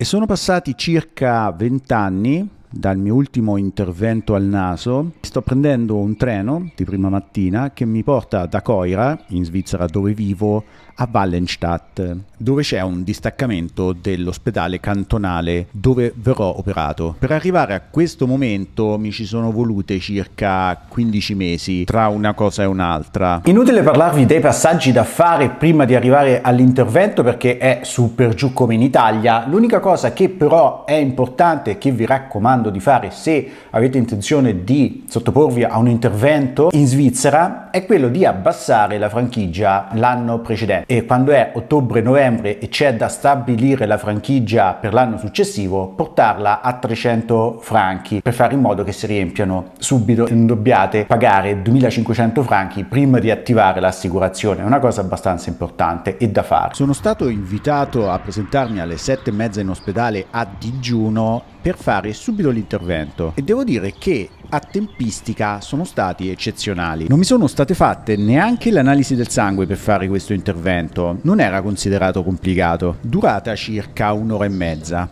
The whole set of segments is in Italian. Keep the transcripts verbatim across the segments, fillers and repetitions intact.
E sono passati circa vent'anni dal mio ultimo intervento al naso. Sto prendendo un treno di prima mattina che mi porta da Coira, in Svizzera dove vivo, a Wallenstadt, dove c'è un distaccamento dell'ospedale cantonale dove verrò operato. Per arrivare a questo momento mi ci sono volute circa quindici mesi tra una cosa e un'altra. Inutile parlarvi dei passaggi da fare prima di arrivare all'intervento, perché è su per giù come in Italia. L'unica cosa che però è importante, che vi raccomando di fare se avete intenzione di sottoporvi a un intervento in Svizzera, è quello di abbassare la franchigia l'anno precedente. E quando è ottobre-novembre e c'è da stabilire la franchigia per l'anno successivo, portarla a trecento franchi per fare in modo che si riempiano subito e non dobbiate pagare duemilacinquecento franchi prima di attivare l'assicurazione. È una cosa abbastanza importante e da fare. Sono stato invitato a presentarmi alle sette e mezza in ospedale a digiuno per fare subito l'intervento, e devo dire che a tempistica sono stati eccezionali. Non mi sono state fatte neanche l'analisi del sangue per fare questo intervento, non era considerato complicato. Durata circa un'ora e mezza.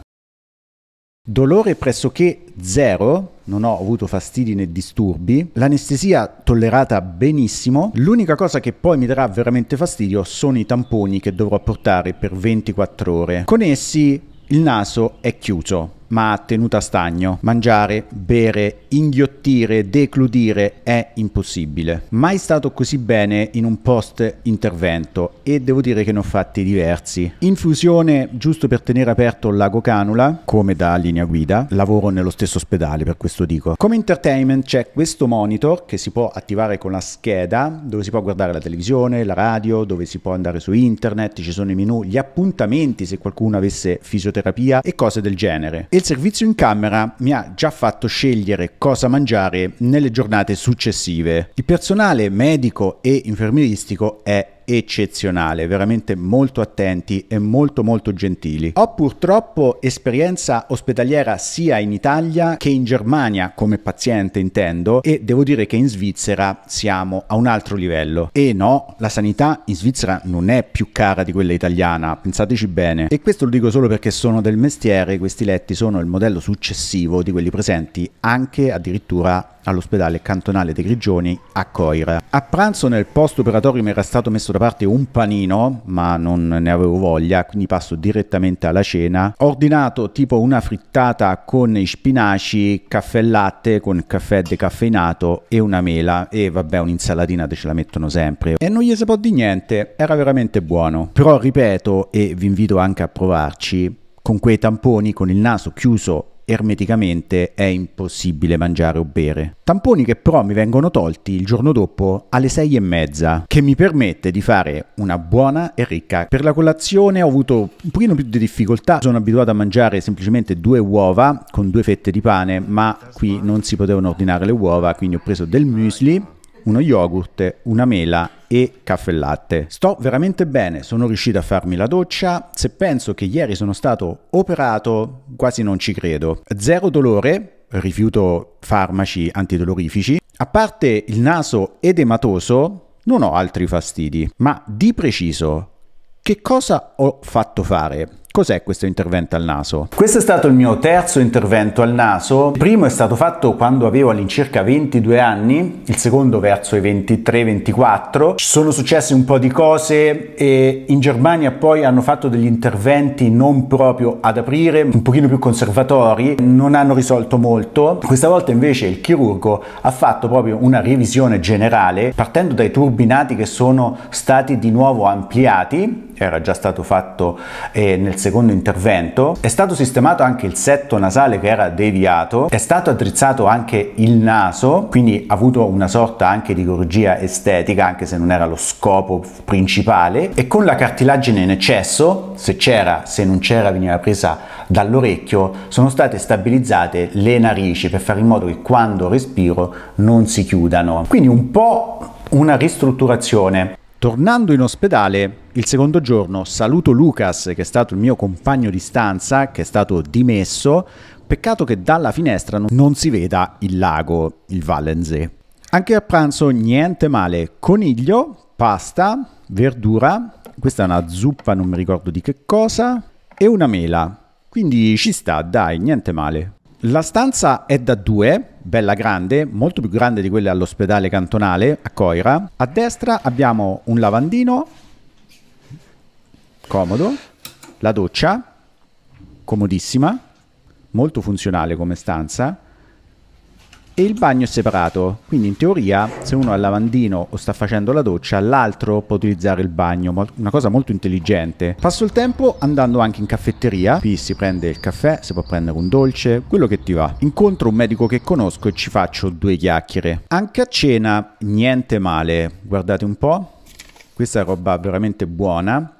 Dolore pressoché zero, non ho avuto fastidi né disturbi, l'anestesia tollerata benissimo. L'unica cosa che poi mi darà veramente fastidio sono i tamponi che dovrò portare per ventiquattro ore. Con essi il naso è chiuso, ma tenuta a stagno. Mangiare, bere, inghiottire, decludire è impossibile. Mai stato così bene in un post intervento, e devo dire che ne ho fatti diversi. Infusione giusto per tenere aperto l'agocanula, come da linea guida. Lavoro nello stesso ospedale, per questo dico. Come entertainment c'è questo monitor che si può attivare con la scheda, dove si può guardare la televisione, la radio, dove si può andare su internet, ci sono i menu, gli appuntamenti se qualcuno avesse fisioterapia e cose del genere. Il servizio in camera mi ha già fatto scegliere cosa mangiare nelle giornate successive. Il personale medico e infermieristico è eccezionale, veramente molto attenti e molto molto gentili. Ho purtroppo esperienza ospedaliera sia in Italia che in Germania, come paziente intendo, e devo dire che in Svizzera siamo a un altro livello. E no, la sanità in Svizzera non è più cara di quella italiana, pensateci bene. E questo lo dico solo perché sono del mestiere. Questi letti sono il modello successivo di quelli presenti anche addirittura all'ospedale cantonale dei Grigioni a Coira. A pranzo nel post operatorio mi era stato messo da parte un panino, ma non ne avevo voglia, quindi passo direttamente alla cena. Ho ordinato tipo una frittata con i spinaci, caffè latte con caffè decaffeinato e una mela, e vabbè, un'insalatina ce la mettono sempre, e non gli si può di niente, era veramente buono. Però ripeto, e vi invito anche a provarci, con quei tamponi, con il naso chiuso ermeticamente, è impossibile mangiare o bere. Tamponi che però mi vengono tolti il giorno dopo alle sei e mezza, che mi permette di fare una buona e ricca. Per la colazione ho avuto un pochino più di difficoltà, sono abituato a mangiare semplicemente due uova con due fette di pane, ma qui non si potevano ordinare le uova, quindi ho preso del muesli, uno yogurt, una mela e caffè latte. Sto veramente bene, sono riuscito a farmi la doccia. Se penso che ieri sono stato operato, quasi non ci credo. Zero dolore, rifiuto farmaci antidolorifici. A parte il naso edematoso, non ho altri fastidi. Ma di preciso, che cosa ho fatto fare? Cos'è questo intervento al naso? Questo è stato il mio terzo intervento al naso. Il primo è stato fatto quando avevo all'incirca ventidue anni, il secondo verso i ventitré ventiquattro. Ci sono successe un po' di cose, e in Germania poi hanno fatto degli interventi non proprio ad aprire, un pochino più conservatori, non hanno risolto molto. Questa volta invece il chirurgo ha fatto proprio una revisione generale, partendo dai turbinati che sono stati di nuovo ampliati, era già stato fatto eh, nel secondo intervento. È stato sistemato anche il setto nasale che era deviato, è stato addrizzato anche il naso, quindi ha avuto una sorta anche di chirurgia estetica, anche se non era lo scopo principale, e con la cartilagine in eccesso, se c'era, se non c'era veniva presa dall'orecchio, sono state stabilizzate le narici per fare in modo che quando respiro non si chiudano. Quindi un po' una ristrutturazione. Tornando in ospedale, il secondo giorno saluto Lucas, che è stato il mio compagno di stanza, che è stato dimesso. Peccato che dalla finestra non si veda il lago, il Walensee. Anche a pranzo niente male. Coniglio, pasta, verdura, questa è una zuppa non mi ricordo di che cosa, e una mela. quindi ci sta, dai, niente male. La stanza è da due, bella grande, molto più grande di quelle all'ospedale cantonale a Coira. A destra abbiamo un lavandino, comodo, la doccia, comodissima, molto funzionale come stanza, e il bagno è separato, quindi in teoria se uno ha il lavandino o sta facendo la doccia l'altro può utilizzare il bagno, una cosa molto intelligente. Passo il tempo andando anche in caffetteria, qui si prende il caffè, si può prendere un dolce, quello che ti va. Incontro un medico che conosco e ci faccio due chiacchiere. Anche a cena niente male, guardate un po', questa è roba veramente buona.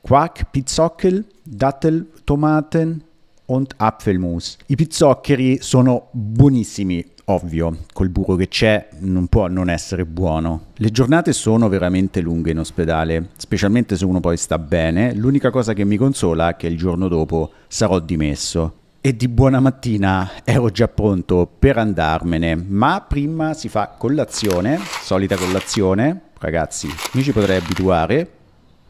Quark, pizzockel, dattel, tomaten und Apfelmus. I pizzoccheri sono buonissimi, ovvio, col burro che c'è non può non essere buono. Le giornate sono veramente lunghe in ospedale, specialmente se uno poi sta bene. L'unica cosa che mi consola è che il giorno dopo sarò dimesso. E di buona mattina ero già pronto per andarmene, ma prima si fa colazione, solita colazione. Ragazzi, mi ci potrei abituare.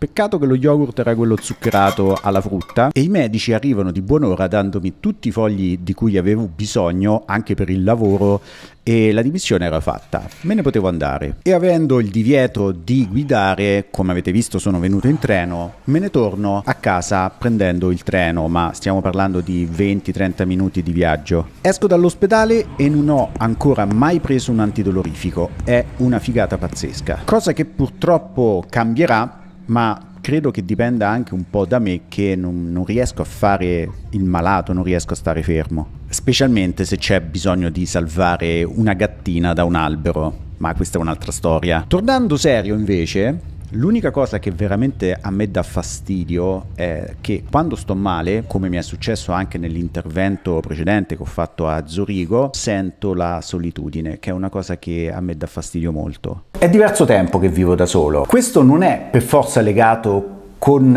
Peccato che lo yogurt era quello zuccherato alla frutta, e i medici arrivano di buon'ora dandomi tutti i fogli di cui avevo bisogno anche per il lavoro, e la dimissione era fatta, me ne potevo andare. E avendo il divieto di guidare, come avete visto sono venuto in treno, me ne torno a casa prendendo il treno, ma stiamo parlando di venti trenta minuti di viaggio. Esco dall'ospedale e non ho ancora mai preso un antidolorifico, è una figata pazzesca, cosa che purtroppo cambierà, ma credo che dipenda anche un po' da me, che non, non riesco a fare il malato, non riesco a stare fermo, specialmente se c'è bisogno di salvare una gattina da un albero, ma questa è un'altra storia. Tornando serio invece, l'unica cosa che veramente a me dà fastidio è che quando sto male, come mi è successo anche nell'intervento precedente che ho fatto a Zurigo, sento la solitudine, che è una cosa che a me dà fastidio molto. È diverso tempo che vivo da solo. Questo non è per forza legato con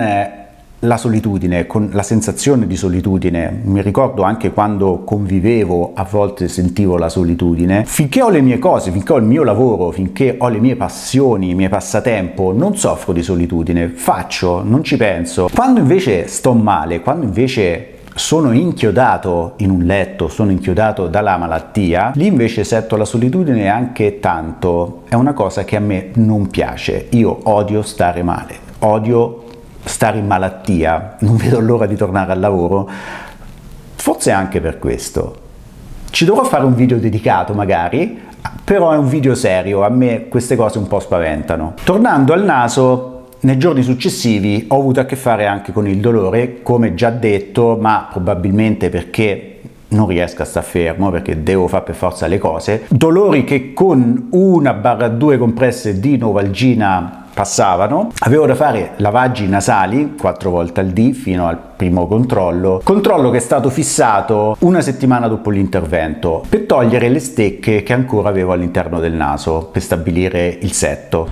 la solitudine, con la sensazione di solitudine. Mi ricordo anche quando convivevo, a volte sentivo la solitudine. Finché ho le mie cose, finché ho il mio lavoro, finché ho le mie passioni, i miei passatempo, non soffro di solitudine, faccio, non ci penso. Quando invece sto male, quando invece sono inchiodato in un letto, sono inchiodato dalla malattia, lì invece sento la solitudine anche tanto. È una cosa che a me non piace, io odio stare male, odio stare in malattia, non vedo l'ora di tornare al lavoro, forse anche per questo. Ci dovrò fare un video dedicato magari, però è un video serio, a me queste cose un po' spaventano. Tornando al naso, nei giorni successivi ho avuto a che fare anche con il dolore, come già detto, ma probabilmente perché non riesco a stare fermo, perché devo fare per forza le cose. Dolori che con una barra due compresse di Novalgina passavano. Avevo da fare lavaggi nasali quattro volte al dì fino al primo controllo, controllo che è stato fissato una settimana dopo l'intervento per togliere le stecche che ancora avevo all'interno del naso, per stabilire il setto.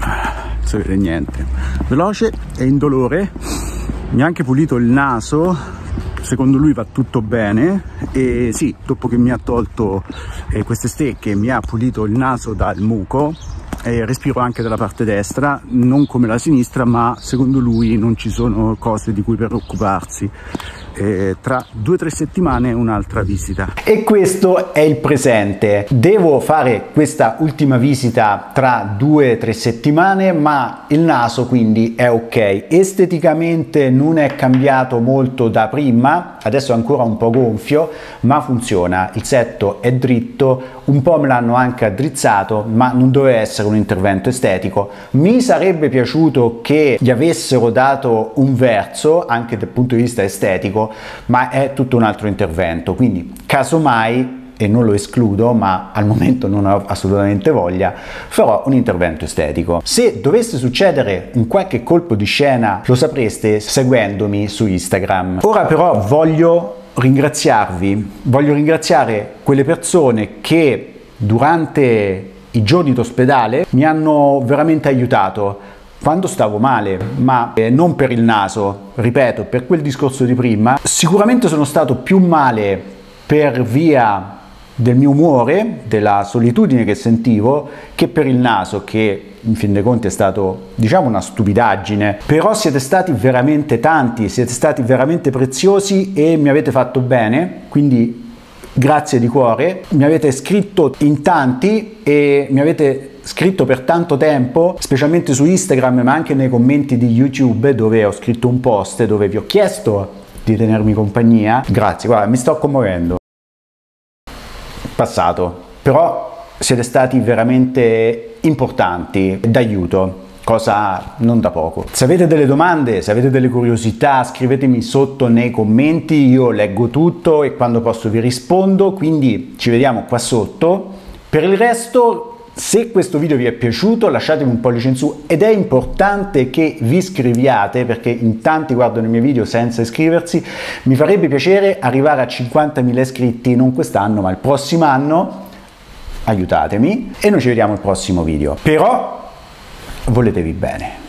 Non si vede niente, veloce e indolore, mi ha anche pulito il naso, secondo lui va tutto bene. E sì, dopo che mi ha tolto eh, queste stecche, mi ha pulito il naso dal muco. Eh, respiro anche dalla parte destra, non come la sinistra, ma secondo lui non ci sono cose di cui preoccuparsi. Eh, tra due o tre settimane un'altra visita. E questo è il presente. Devo fare questa ultima visita tra due o tre settimane, ma il naso quindi è ok. Esteticamente non è cambiato molto da prima, adesso è ancora un po' gonfio, ma funziona. Il setto è dritto, un po' me l'hanno anche addrizzato, ma non doveva essere un intervento estetico. Mi sarebbe piaciuto che gli avessero dato un verso, anche dal punto di vista estetico, ma è tutto un altro intervento, quindi casomai, e non lo escludo, ma al momento non ho assolutamente voglia, farò un intervento estetico. Se dovesse succedere un qualche colpo di scena lo sapreste seguendomi su Instagram. Ora però voglio ringraziarvi, voglio ringraziare quelle persone che durante i giorni d'ospedale mi hanno veramente aiutato quando stavo male, ma non per il naso, ripeto, per quel discorso di prima. Sicuramente sono stato più male per via del mio umore, della solitudine che sentivo, che per il naso, che in fin dei conti è stato, diciamo, una stupidaggine. Però siete stati veramente tanti, siete stati veramente preziosi e mi avete fatto bene, quindi grazie di cuore. Mi avete scritto in tanti e mi avete scritto per tanto tempo, specialmente su Instagram, ma anche nei commenti di YouTube, dove ho scritto un post dove vi ho chiesto di tenermi compagnia. Grazie, guarda, mi sto commuovendo. Passato, però siete stati veramente importanti, d'aiuto, cosa non da poco. Se avete delle domande, se avete delle curiosità, scrivetemi sotto nei commenti, io leggo tutto e quando posso vi rispondo, quindi ci vediamo qua sotto. Per il resto, se questo video vi è piaciuto, lasciatemi un pollice in su, ed è importante che vi iscriviate, perché in tanti guardano i miei video senza iscriversi. Mi farebbe piacere arrivare a cinquantamila iscritti, non quest'anno ma il prossimo anno. Aiutatemi e noi ci vediamo al prossimo video. Però voletevi bene.